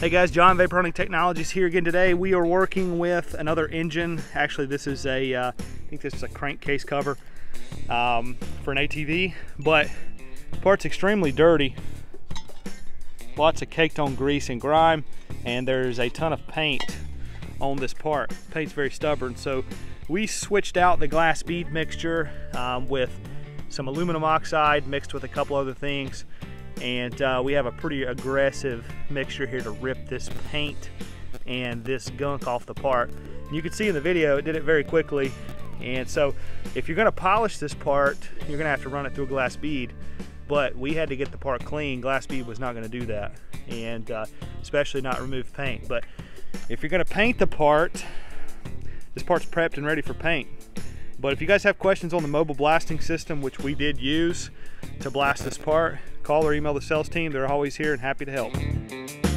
Hey guys, John Vapor Honing Technologies here again today. We are working with another engine. Actually, this is a, I think this is a crankcase cover for an ATV, but the part's extremely dirty. Lots of caked on grease and grime, and there's a ton of paint on this part. Paint's very stubborn, so we switched out the glass bead mixture with some aluminum oxide mixed with a couple other things. And we have a pretty aggressive mixture here to rip this paint and this gunk off the part. And you can see in the video, it did it very quickly. And so if you're gonna polish this part, you're gonna have to run it through a glass bead, but we had to get the part clean. Glass bead was not gonna do that, and especially not remove paint. But if you're gonna paint the part, this part's prepped and ready for paint. But if you guys have questions on the mobile blasting system, which we did use to blast this part, call or email the sales team. They're always here and happy to help.